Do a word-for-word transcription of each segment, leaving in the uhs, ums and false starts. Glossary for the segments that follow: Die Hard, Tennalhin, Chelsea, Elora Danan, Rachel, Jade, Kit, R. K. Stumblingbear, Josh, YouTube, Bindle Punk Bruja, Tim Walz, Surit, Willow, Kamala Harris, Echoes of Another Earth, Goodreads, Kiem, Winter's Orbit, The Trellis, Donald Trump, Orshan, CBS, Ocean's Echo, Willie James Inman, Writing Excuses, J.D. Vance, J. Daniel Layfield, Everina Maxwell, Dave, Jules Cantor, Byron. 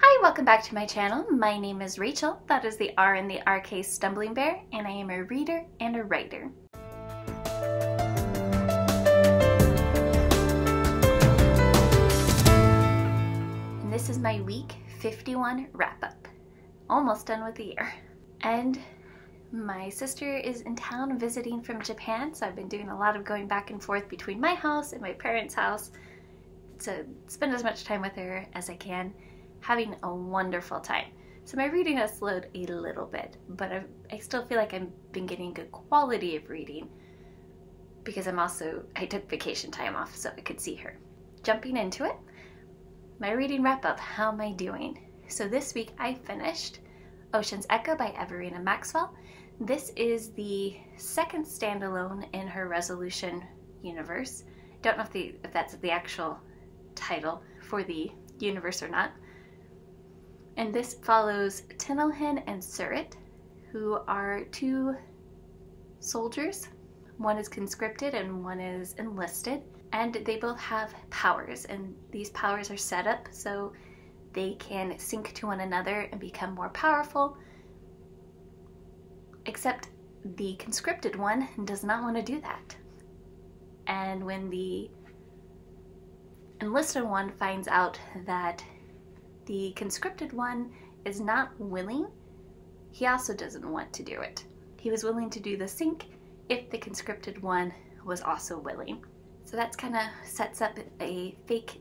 Hi, welcome back to my channel. My name is Rachel, that is the R in the R K Stumbling Bear, and I am a reader and a writer. And this is my week fifty-one wrap-up. Almost done with the year. And my sister is in town visiting from Japan, so I've been doing a lot of going back and forth between my house and my parents' house to spend as much time with her as I can. Having a wonderful time. So my reading has slowed a little bit, but I've, I still feel like I've been getting good quality of reading because I'm also, I took vacation time off so I could see her. Jumping into it, my reading wrap up, how am I doing? So this week I finished Ocean's Echo by Everina Maxwell. This is the second standalone in her Resolution universe. Don't know if, the, if that's the actual title for the universe or not. And this follows Tennalhin and Surit, who are two soldiers. One is conscripted and one is enlisted. And they both have powers, and these powers are set up so they can sync to one another and become more powerful. Except the conscripted one does not want to do that. And when the enlisted one finds out that the conscripted one is not willing, he also doesn't want to do it. He was willing to do the sync if the conscripted one was also willing. So that's kind of sets up a fake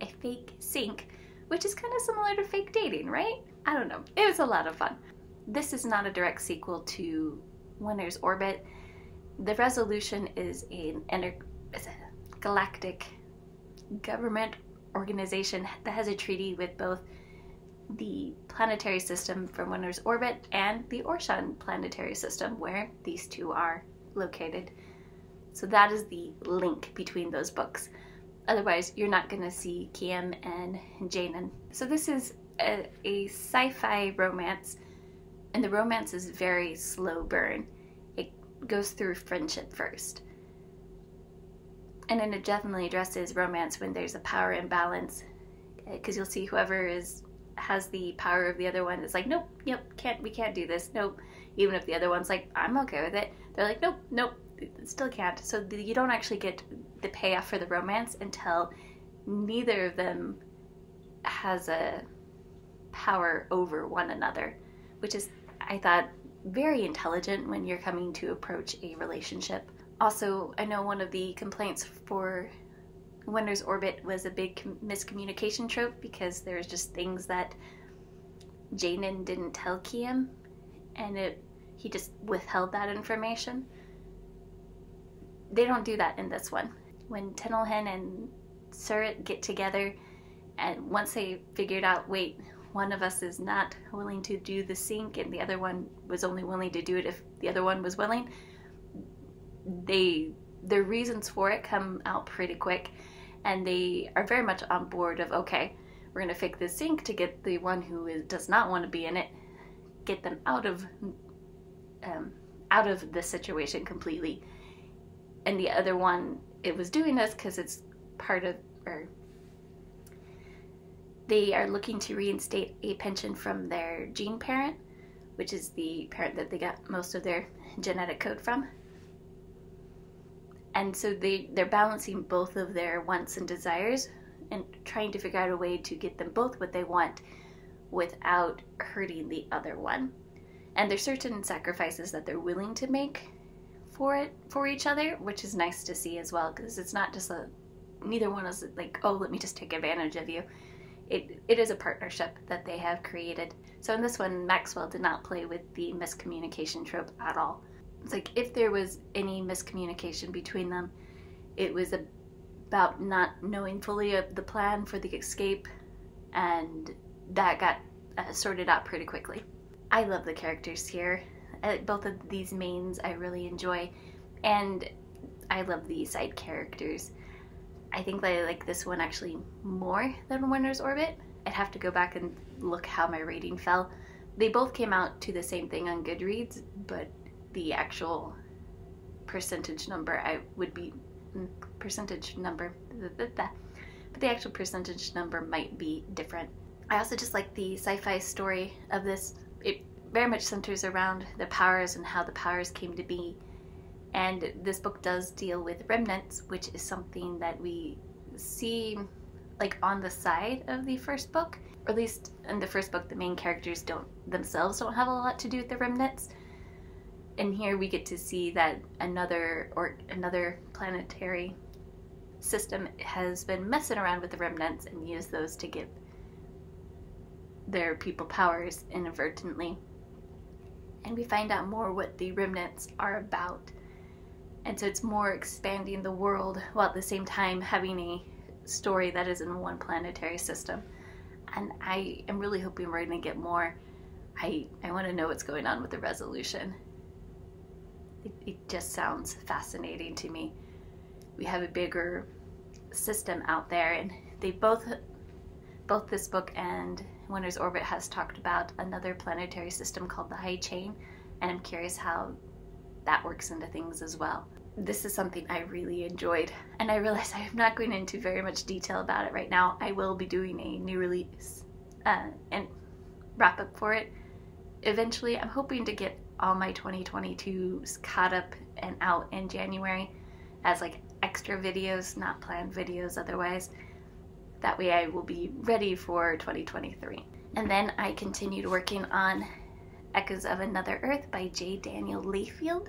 a fake sync, which is kind of similar to fake dating, right? I don't know. It was a lot of fun. This is not a direct sequel to Winter's Orbit. The Resolution is an intergalactic government organization that has a treaty with both the planetary system from Winter's Orbit and the Orshan planetary system, where these two are located. So that is the link between those books. Otherwise, you're not going to see Kiem and Jainan. So this is a, a sci-fi romance, and the romance is very slow burn. It goes through friendship first. And then it definitely addresses romance when there's a power imbalance, because you'll see whoever is has the power of the other one is like, nope, yep, can't we can't do this, nope. Even if the other one's like, I'm okay with it, they're like, nope, nope, still can't. So the, you don't actually get the payoff for the romance until neither of them has a power over one another, which is, I thought, very intelligent when you're coming to approach a relationship. Also, I know one of the complaints for Winter's Orbit was a big miscommunication trope, because there's just things that Jainan didn't tell Kiem, and it, he just withheld that information. They don't do that in this one. When Tennalhin and Surit get together, and once they figured out, wait, one of us is not willing to do the sync and the other one was only willing to do it if the other one was willing, they their reasons for it come out pretty quick, and they are very much on board of, okay, we're going to fix this sync to get the one who is, does not want to be in it, get them out of um, out of the situation completely. And the other one, it was doing this because it's part of, or they are looking to reinstate a pension from their gene parent, which is the parent that they got most of their genetic code from. And so they, they're balancing both of their wants and desires and trying to figure out a way to get them both what they want without hurting the other one. And there's certain sacrifices that they're willing to make for it, for each other, which is nice to see as well, because it's not just a, neither one is like, oh, let me just take advantage of you. It, it is a partnership that they have created. So in this one, Maxwell did not play with the miscommunication trope at all. It's like, if there was any miscommunication between them, it was about not knowing fully of the plan for the escape, and that got uh, sorted out pretty quickly. I love the characters here. Uh, both of these mains I really enjoy, and I love the side characters. I think that I like this one actually more than Winter's Orbit. I'd have to go back and look how my rating fell. They both came out to the same thing on Goodreads, but the actual percentage number I would be percentage number but the actual percentage number might be different. I also just like the sci-fi story of this. It very much centers around the powers and how the powers came to be. And this book does deal with remnants, which is something that we see like on the side of the first book. Or at least in the first book, the main characters don't themselves don't have a lot to do with the remnants. And here we get to see that another or another planetary system has been messing around with the remnants and used those to give their people powers inadvertently. And we find out more what the remnants are about. And so it's more expanding the world while at the same time having a story that is in one planetary system. And I am really hoping we're going to get more. I, I want to know what's going on with the resolution. It, it just sounds fascinating to me. We have a bigger system out there, and they both, both this book and Winter's Orbit has talked about another planetary system called the High Chain, and I'm curious how that works into things as well. This is something I really enjoyed, and I realize I'm not going into very much detail about it right now. I will be doing a new release uh, and wrap up for it eventually. I'm hoping to get all my twenty twenty-twos caught up and out in January as like extra videos, not planned videos otherwise. That way I will be ready for twenty twenty-three. And then I continued working on Echoes of Another Earth by J. Daniel Layfield.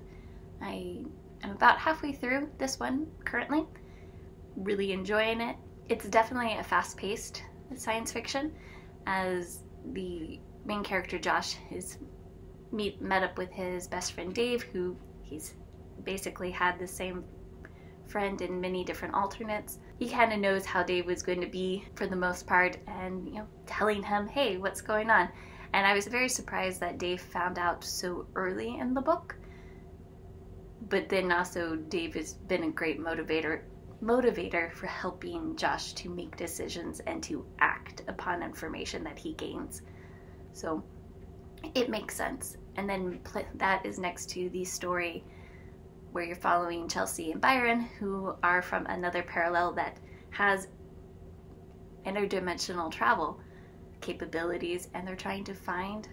I am about halfway through this one currently. Really enjoying it. It's definitely a fast-paced science fiction, as the main character Josh is meet met up with his best friend Dave, who he's basically had the same friend in many different alternates. He kind of knows how Dave was going to be for the most part, and you know, telling him, hey, what's going on? And I was very surprised that Dave found out so early in the book. But then also Dave has been a great motivator motivator for helping Josh to make decisions and to act upon information that he gains. So it makes sense. And then that is next to the story where you're following Chelsea and Byron, who are from another parallel that has interdimensional travel capabilities, and they're trying to find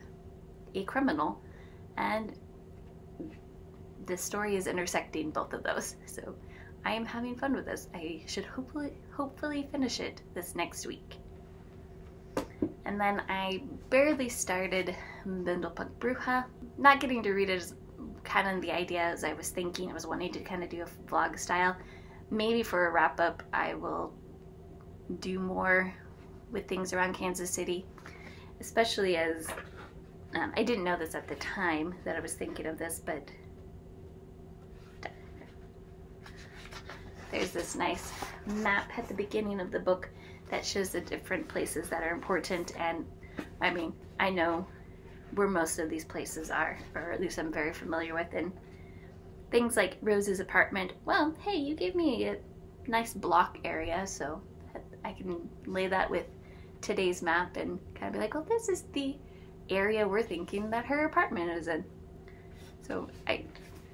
a criminal, and the story is intersecting both of those. So I am having fun with this. I should hopefully hopefully finish it this next week. And then I barely started Bindle Punk Bruja. Not getting to read it is kind of the idea as I was thinking. I was wanting to kind of do a vlog style. Maybe for a wrap up I will do more with things around Kansas City, especially as um, I didn't know this at the time that I was thinking of this, but there's this nice map at the beginning of the book that shows the different places that are important. And I mean, I know where most of these places are, or at least I'm very familiar with. And things like Rose's apartment, well, hey, you gave me a nice block area, so I can lay that with today's map and kind of be like, well, this is the area we're thinking that her apartment is in. So I,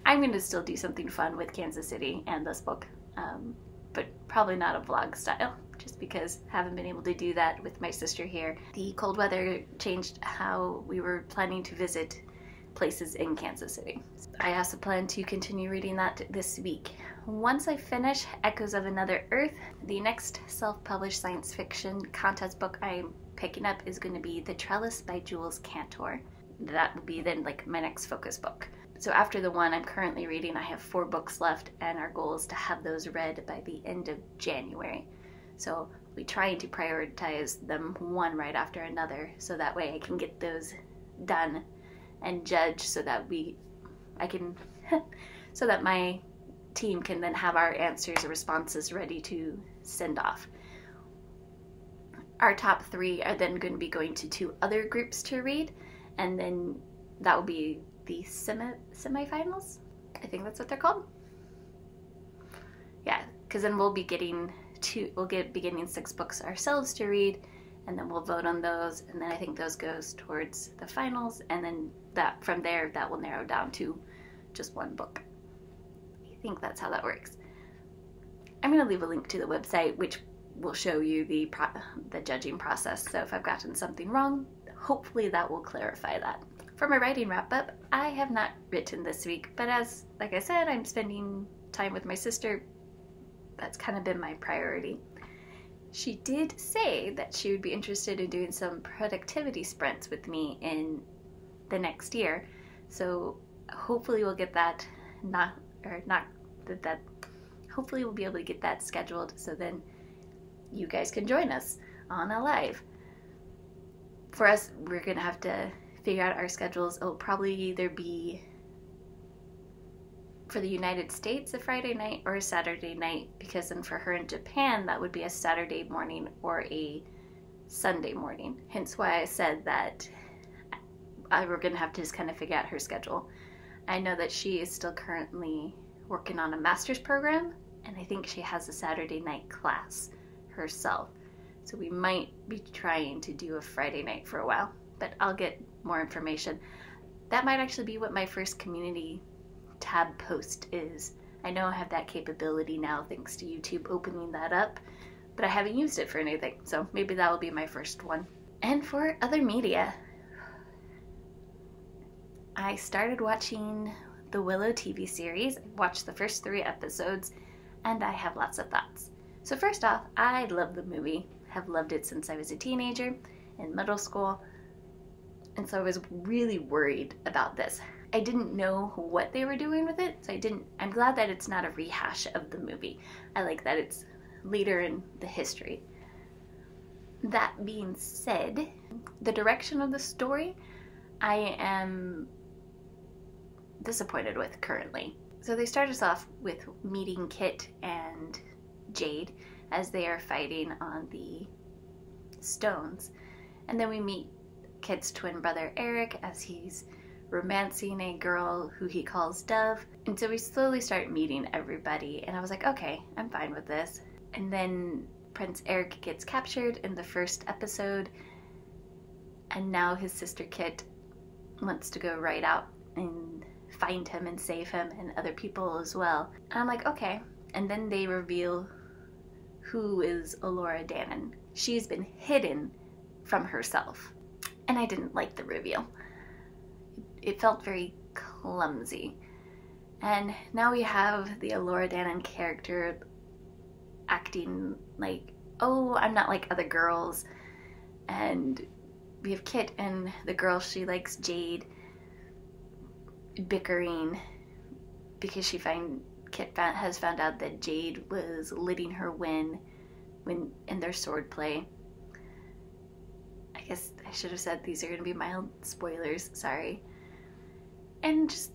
I'm going to still do something fun with Kansas City and this book, um, but probably not a vlog style, just because I haven't been able to do that with my sister here. The cold weather changed how we were planning to visit places in Kansas City. I also plan to continue reading that this week. Once I finish Echoes of Another Earth, the next self-published science fiction contest book I'm picking up is going to be The Trellis by Jules Cantor. That will be then like my next focus book. So after the one I'm currently reading, I have four books left, and our goal is to have those read by the end of January. So we try to prioritize them one right after another, so that way I can get those done and judge, so that we, I can, so that my team can then have our answers and responses ready to send off. Our top three are then going to be going to two other groups to read, and then that will be the semi semifinals. I think that's what they're called. Yeah, because then we'll be getting two, we'll get beginning six books ourselves to read, and then we'll vote on those, and then I think those goes towards the finals, and then that from there that will narrow down to just one book. I think that's how that works. I'm going to leave a link to the website, which will show you the pro the judging process. So if I've gotten something wrong, hopefully that will clarify that. For my writing wrap-up, I have not written this week, but as, like I said, I'm spending time with my sister. That's kind of been my priority. She did say that she would be interested in doing some productivity sprints with me in the next year, so hopefully we'll get that not or not that that hopefully we'll be able to get that scheduled, so then you guys can join us on a live. For us, we're gonna have to figure out our schedules. It'll probably either be for the United States a Friday night or a Saturday night, because then for her in Japan that would be a Saturday morning or a Sunday morning, hence why I said that I, we're gonna have to just kind of figure out her schedule. I know that she is still currently working on a master's program, and I think she has a Saturday night class herself, so we might be trying to do a Friday night for a while, but I'll get more information. That might actually be what my first community tab post is. I know I have that capability now thanks to YouTube opening that up, but I haven't used it for anything, so maybe that will be my first one. And for other media, I started watching the Willow T V series. I watched the first three episodes and I have lots of thoughts. So first off, I love the movie. Have loved it since I was a teenager in middle school, and so I was really worried about this. I didn't know what they were doing with it, so I didn't, I'm glad that it's not a rehash of the movie. I like that it's later in the history. That being said, the direction of the story, I am disappointed with currently. So they start us off with meeting Kit and Jade as they are fighting on the stones. And then we meet Kit's twin brother Eric as he's romancing a girl who he calls Dove. And so we slowly start meeting everybody, and I was like, okay, I'm fine with this. And then Prince Eric gets captured in the first episode, and now his sister Kit wants to go right out and find him and save him and other people as well. And I'm like, okay. And then they reveal who is Elora Danan. She's been hidden from herself, and I didn't like the reveal. It felt very clumsy. And now we have the Elora Danan character acting like, oh, I'm not like other girls. And we have Kit and the girl she likes, Jade, bickering because she find, Kit found, has found out that Jade was letting her win when in their sword play. I guess I should have said these are going to be mild spoilers, sorry. And just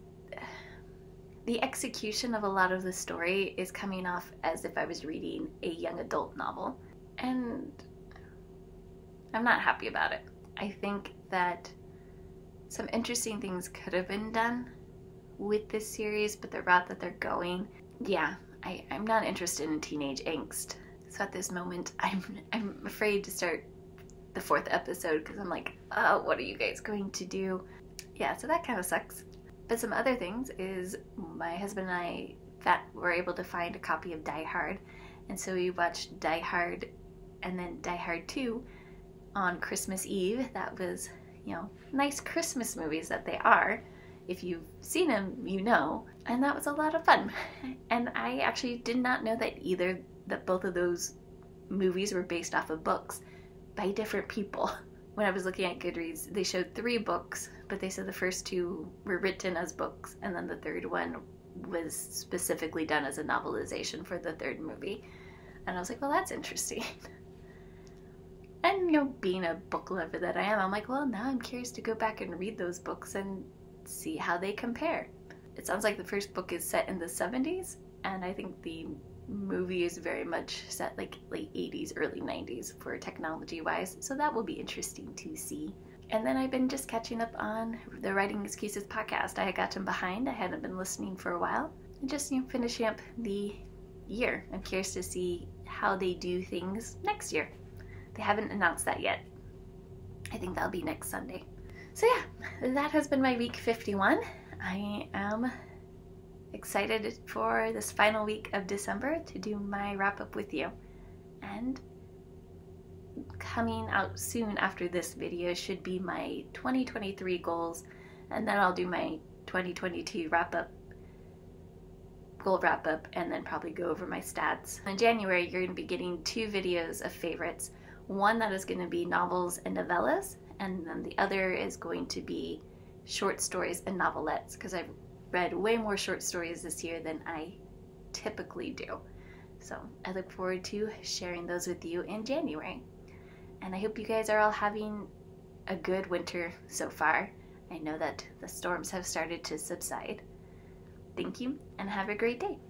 the execution of a lot of the story is coming off as if I was reading a young adult novel, and I'm not happy about it. I think that some interesting things could have been done with this series, but the route that they're going, yeah, I, I'm not interested in teenage angst. So at this moment, I'm, I'm afraid to start the fourth episode because I'm like, oh, what are you guys going to do? Yeah, so that kind of sucks. But some other things is my husband and I were able to find a copy of Die Hard, and so we watched Die Hard and then Die Hard two on Christmas Eve. That was, you know, nice Christmas movies that they are. If you've seen them, you know. And that was a lot of fun. And I actually did not know that either, that both of those movies were based off of books by different people. When I was looking at Goodreads, they showed three books, but they said the first two were written as books, and then the third one was specifically done as a novelization for the third movie. And I was like, well, that's interesting. And, you know, being a book lover that I am, I'm like, well, now I'm curious to go back and read those books and see how they compare. It sounds like the first book is set in the seventies, and I think the movie is very much set like late eighties, early nineties for technology wise, so that will be interesting to see. And then I've been just catching up on the Writing Excuses podcast. I had gotten behind, I hadn't been listening for a while, and just, you know, finishing up the year. I'm curious to see how they do things next year. They haven't announced that yet. I think that'll be next Sunday. So yeah, that has been my week fifty-one. I am excited for this final week of December to do my wrap up with you. and coming out soon after this video should be my twenty twenty-three goals, and then I'll do my twenty twenty-two wrap-up, goal wrap-up, and then probably go over my stats. In January, you're going to be getting two videos of favorites, one that is going to be novels and novellas, and then the other is going to be short stories and novelettes, because I've read way more short stories this year than I typically do. So I look forward to sharing those with you in January. And I hope you guys are all having a good winter so far. I know that the storms have started to subside. Thank you, and have a great day.